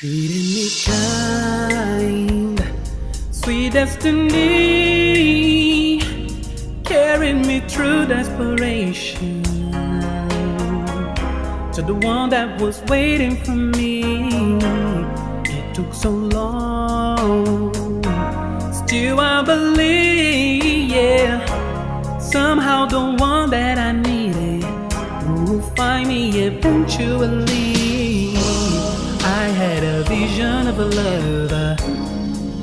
treating me kind, sweet destiny, carrying me through desperation, to the one that was waiting for me. It took so long, still I believe, yeah, somehow the one that I needed will find me eventually. I had a vision of a lover,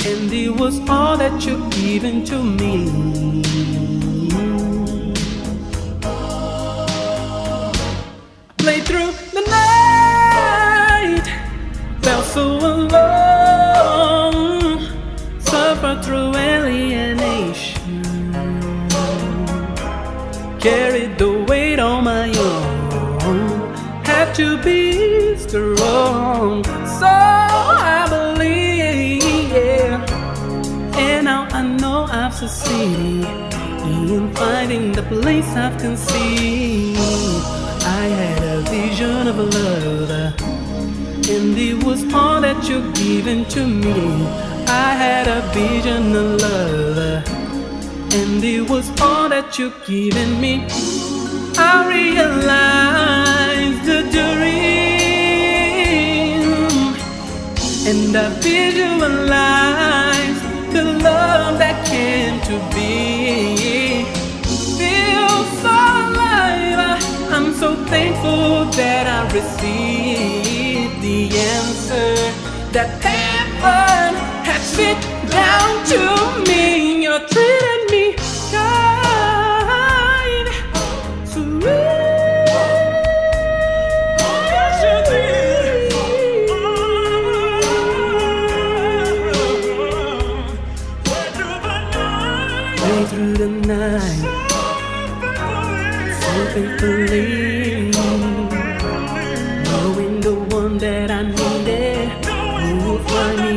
and it was all that you've given to me. Played through the night, felt so alone, suffered through alienation, carried the weight on my own, had to be strong. So I believe, yeah, and now I know I've succeeded in finding the place I've conceived. I had a vision of love, and it was all that you've given to me. I had a vision of love, and it was all that you've given me. I realized the dream, and I visualized the love that came to be. Feel so alive. I'm so thankful that I received the answer that heaven had sent down to me. You're treating me kind, sweet. Way through the night, faithfully, knowing the one that I needed would find me